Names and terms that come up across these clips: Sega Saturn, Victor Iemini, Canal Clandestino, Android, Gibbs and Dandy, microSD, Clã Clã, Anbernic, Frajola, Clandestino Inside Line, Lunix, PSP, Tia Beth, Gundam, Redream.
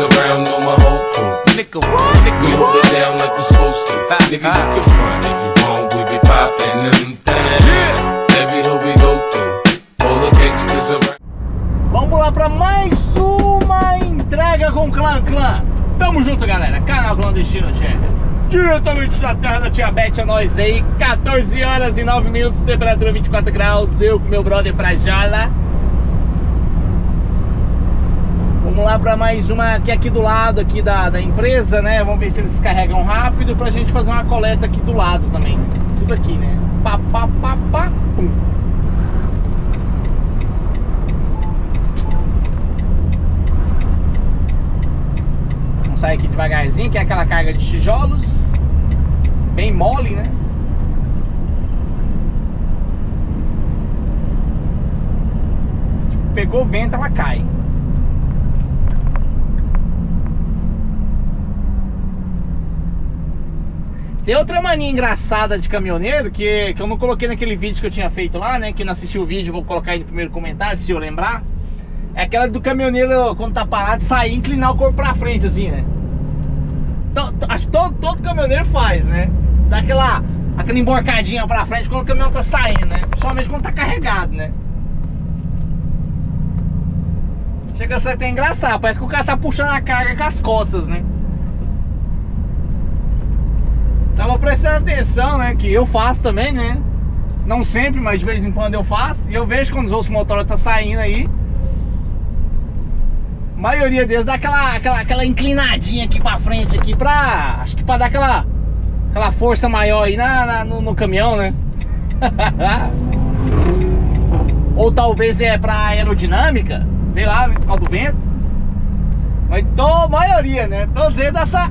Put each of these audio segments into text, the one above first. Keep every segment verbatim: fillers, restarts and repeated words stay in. niggas around know my whole crew. Nigga, nigga, we hold it down like we supposed to. I, nigga, I, you can front if you want, we be poppin' them things. Yeah. Every hoe we go through, all the gangsters around. Vamos lá pra mais uma entrega com Clã Clã. Tamo junto, galera. Canal Clandestino, tchau. Diretamente da terra da Tia Beth, é nóis aí, quatorze horas e nove minutos, temperatura vinte e quatro graus, eu com meu brother Frajola. Vamos lá para mais uma, que é aqui do lado aqui da, da empresa, né? Vamos ver se eles carregam rápido pra gente fazer uma coleta aqui do lado também. Tudo aqui, né? Pá, pá, pá, pá, pum. Sai aqui devagarzinho, que é aquela carga de tijolos, bem mole, né? Tipo, pegou vento, ela cai. Tem outra mania engraçada de caminhoneiro que, que eu não coloquei naquele vídeo que eu tinha feito lá, né? Quem não assistiu o vídeo, vou colocar aí no primeiro comentário, se eu lembrar. É aquela do caminhoneiro, quando tá parado, sair e inclinar o corpo pra frente, assim, né? Acho que todo, todo caminhoneiro faz, né? Dá aquela, aquela emborcadinha pra frente quando o caminhão tá saindo, né? Principalmente quando tá carregado, né? Chega a ser até engraçado, parece que o cara tá puxando a carga com as costas, né? Tava prestando atenção, né? Que eu faço também, né? Não sempre, mas de vez em quando eu faço. E eu vejo quando os outros motoristas tá saindo aí, a maioria deles dá aquela, aquela, aquela inclinadinha aqui pra frente aqui pra... acho que pra dar aquela, aquela força maior aí na, na, no, no caminhão, né? Ou talvez é pra aerodinâmica, sei lá, né? Por causa do vento. Mas to, a maioria, né? Todos eles dá essa,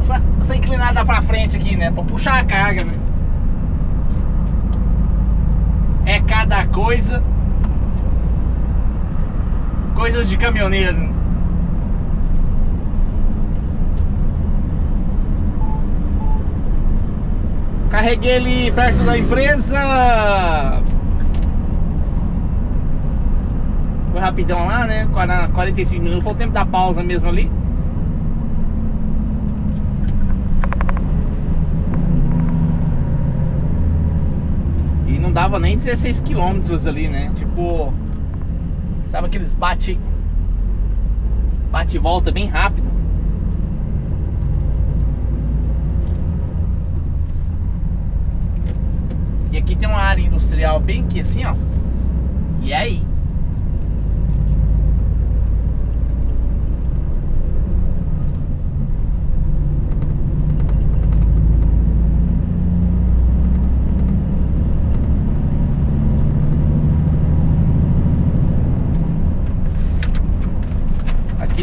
essa, essa inclinada pra frente aqui, né? Pra puxar a carga, né? É cada coisa... coisas de caminhoneiro. Carreguei ele perto da empresa. Foi rapidão lá, né? quarenta e cinco minutos. Foi o tempo da pausa mesmo ali. E não dava nem dezesseis quilômetros ali, né? Tipo... sabe aqueles bate Bate e volta bem rápido. E aqui tem uma área industrial bem aqui assim, ó. E aí?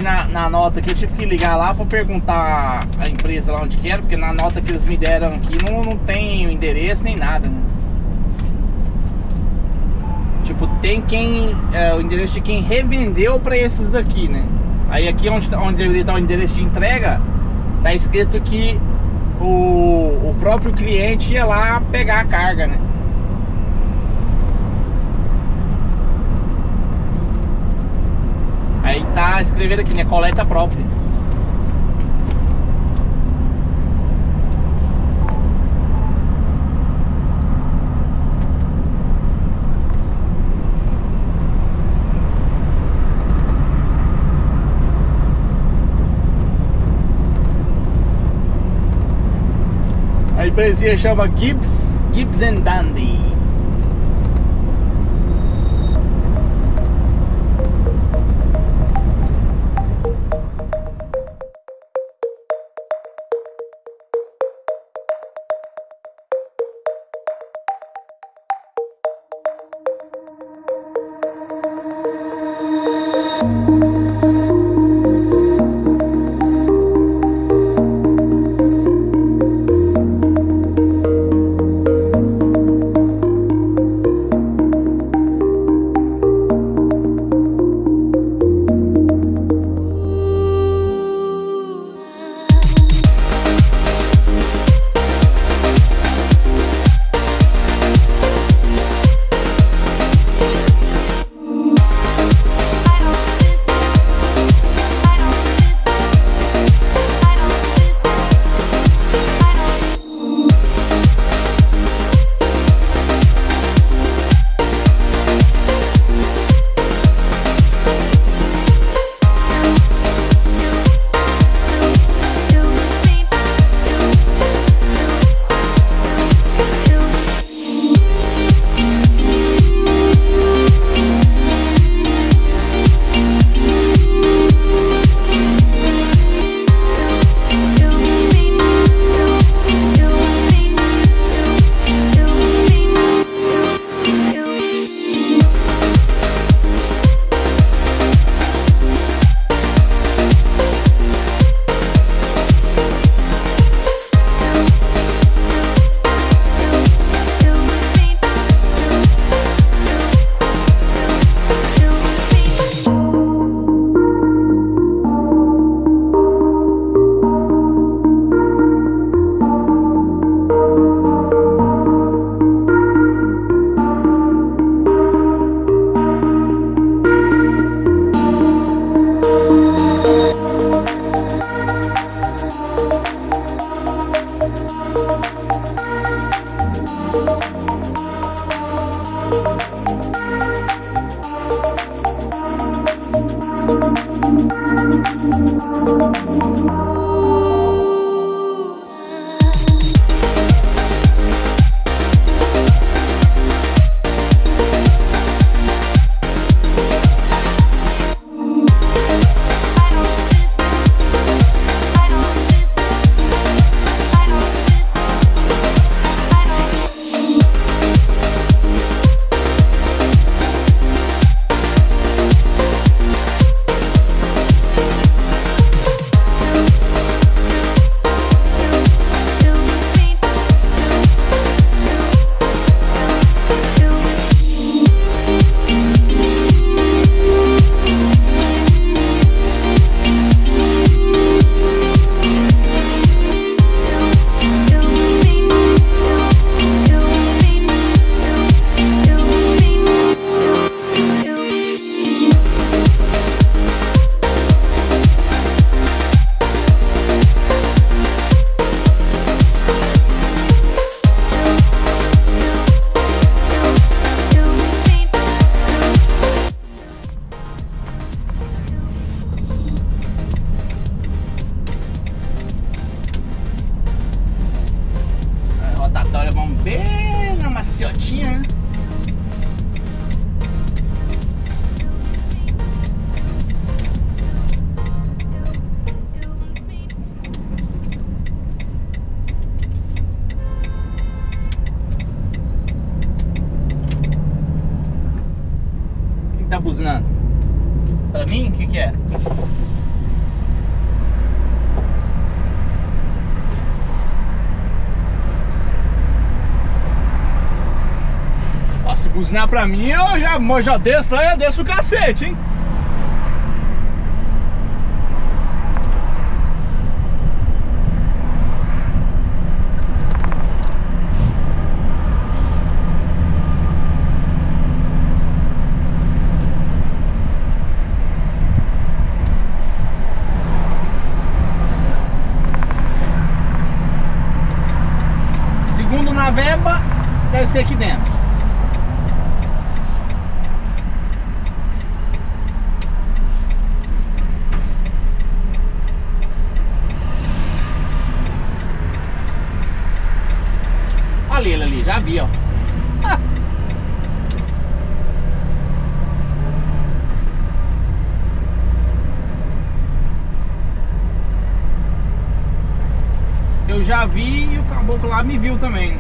Na, na nota aqui eu tive que ligar lá pra perguntar a empresa lá onde que era, porque na nota que eles me deram aqui não, não tem o endereço nem nada, né? Tipo, tem quem é, o endereço de quem revendeu pra esses daqui, né? Aí aqui onde, onde deveria estar o endereço de entrega, tá escrito que o, o próprio cliente ia lá pegar a carga, né? Aí tá escrevendo aqui, né? Coleta própria. A empresa chama Gibbs, Gibbs and Dandy. tá buzinando? Pra mim, o que que é? Ó, se buzinar pra mim, eu já, eu já desço, eu desço o cacete, hein? Deve ser aqui dentro. Olha ele ali, já vi, ó. Ah. Eu já vi e o caboclo lá me viu também, né?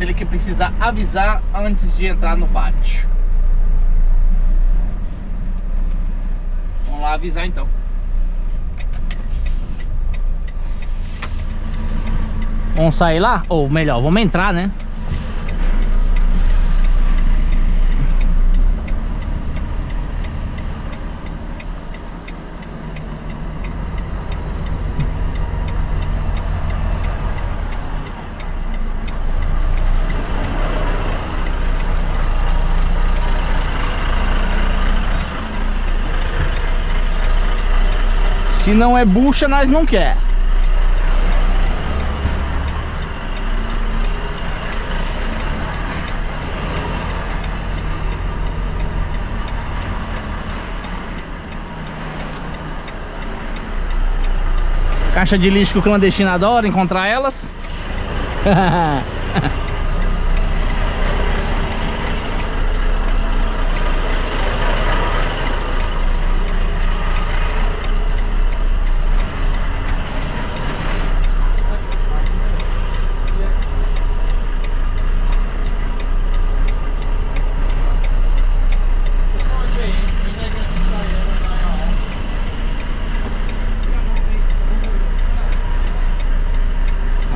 Ele que precisar avisar antes de entrar no pátio. Vamos lá avisar então. Vamos sair lá? Ou melhor, vamos entrar, né? Se não é bucha, nós não quer. Caixa de lixo que o clandestino adora encontrar elas.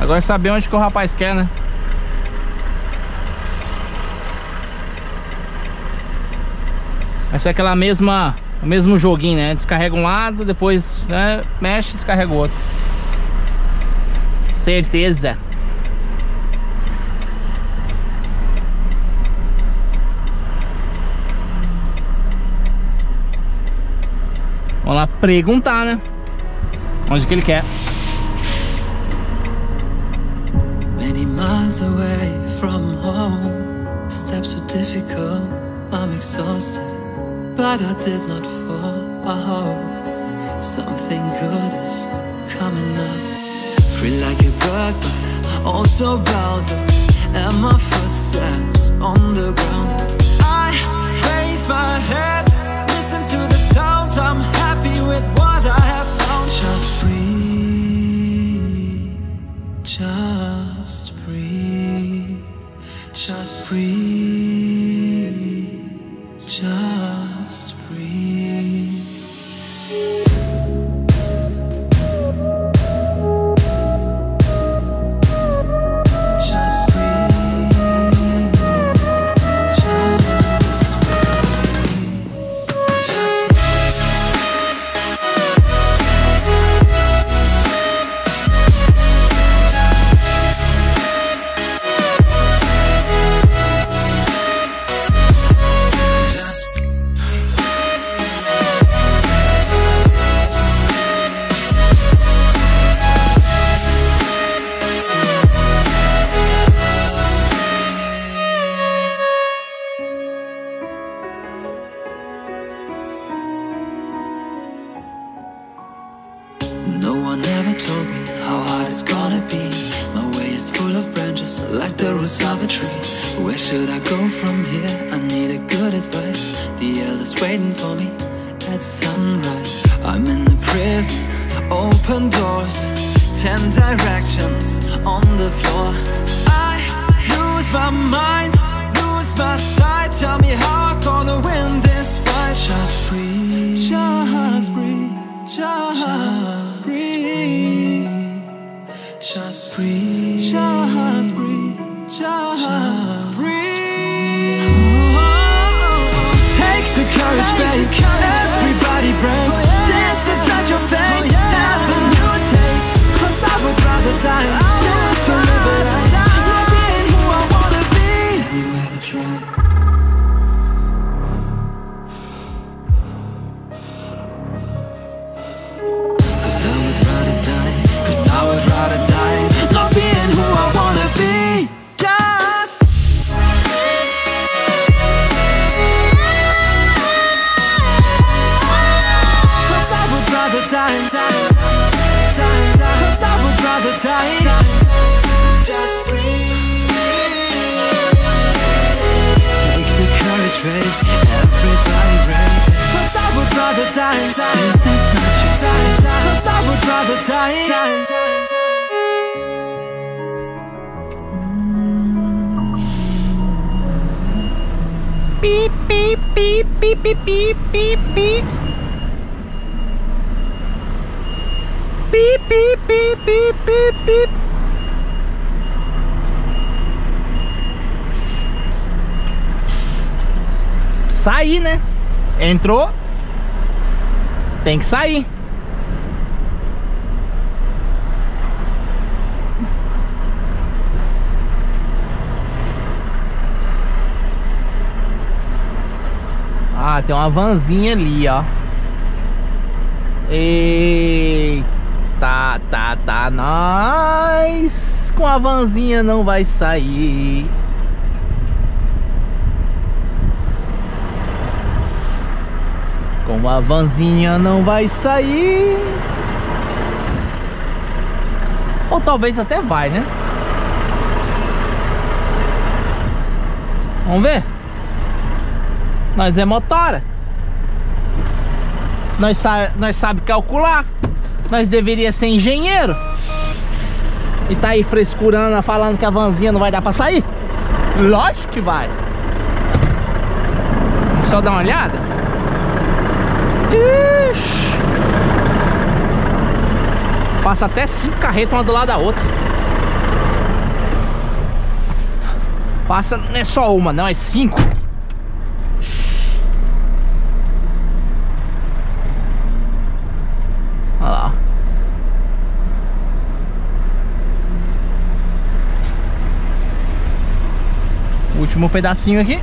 Agora saber onde que o rapaz quer, né? Vai ser aquela mesma, o mesmo joguinho, né? Descarrega um lado, depois, né, mexe, descarrega o outro. Certeza. Vamos lá perguntar, né? Onde que ele quer? Miles away from home, steps were difficult, I'm exhausted, but I did not fall, I hope something good is coming up. Free like a bird but also rounder, and my footsteps on the ground. I raise my head, listen to the sound, I'm happy with what I have found. Just breathe, just breathe, just breathe, just breathe. eyes, like the roots of a tree. Where should I go from here? I need a good advice. The elder's waiting for me at sunrise. I'm in the prison, open doors, ten directions on the floor. I lose my mind, lose my sight. Tell me how I'm gonna win this fight. Just breathe, just breathe, just breathe, just breathe, just breathe, just breathe. Take the courage, babe. Everybody breaks. This is not your fate. That's the new take. 'Cause I would rather die than to live it up. Not being who I wanna be. You ever tried? Pi, pi, pi, pi, pi, pi, pi, pi. Beep, beep, beep, beep, beep, beep. Saí, né? Entrou. Tem que sair. Ah, tem uma vanzinha ali, ó. Eita. Tá, tá, tá, nós com a vanzinha não vai sair. Com a vanzinha não vai sair. Ou talvez até vai, né? Vamos ver. Nós é motora. Nós, sa nós sabe calcular. Nós deveria ser engenheiro. E tá aí frescurando, falando que a vanzinha não vai dar pra sair? Lógico que vai. Só dá uma olhada. Ixi. Passa até cinco carretas uma do lado da outra. Passa, não é só uma, não, é cinco. Olha lá. Último pedacinho aqui.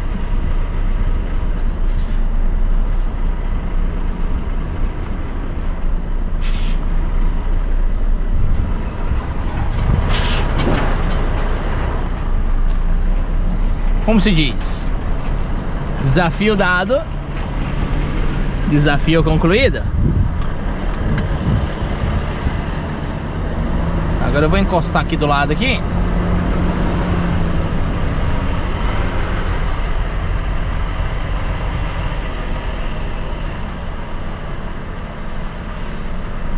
Como se diz? Desafio dado. Desafio concluído. Agora eu vou encostar aqui do lado aqui.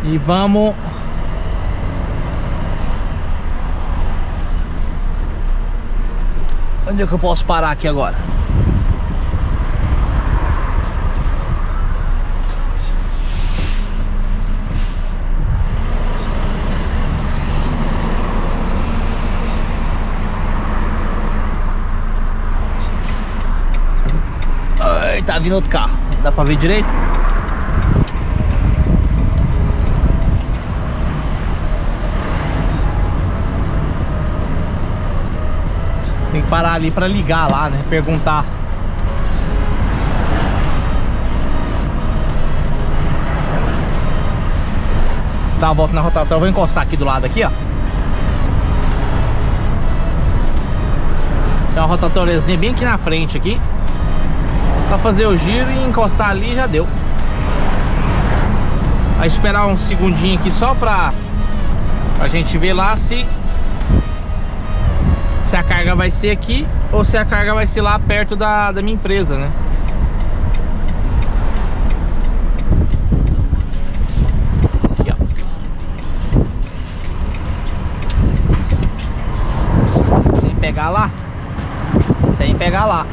E vamos... Onde é que eu posso parar aqui agora? Ai, tá vindo outro carro. Dá pra ver direito? Tem que parar ali pra ligar lá, né? Perguntar. Dá uma volta na rotatória. Eu vou encostar aqui do lado aqui, ó. Tem uma rotatóriazinha bem aqui na frente aqui. Só fazer o giro e encostar ali já deu. Vai esperar um segundinho aqui só pra, pra gente ver lá se... se a carga vai ser aqui ou se a carga vai ser lá perto da, da minha empresa, né? Sem pegar lá, sem pegar lá.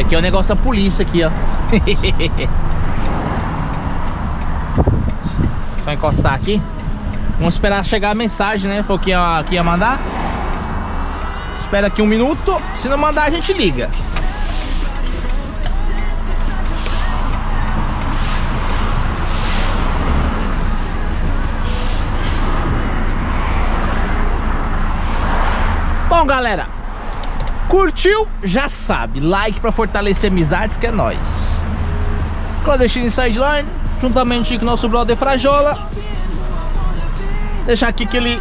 Aqui é o negócio da polícia aqui, ó. Só encostar aqui. Vamos esperar chegar a mensagem, né? Foi o que ia, que ia mandar. Espera aqui um minuto. Se não mandar, a gente liga. Bom, galera, curtiu? Já sabe, like pra fortalecer a amizade, porque é nóis. Clandestino Inside Line, juntamente com o nosso brother Frajola. Deixar aqui que ele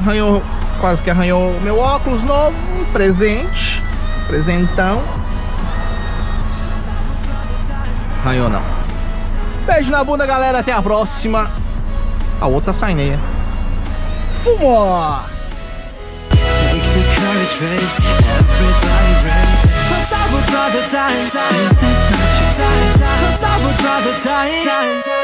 arranhou, quase que arranhou o meu óculos novo, presente, presentão. Arranhou não. Beijo na bunda, galera, até a próxima. A outra saindo aí. Fumou! Courage, babe, everybody brave. 'Cause I would rather die, die. This is not your time, 'cause I would rather die, die.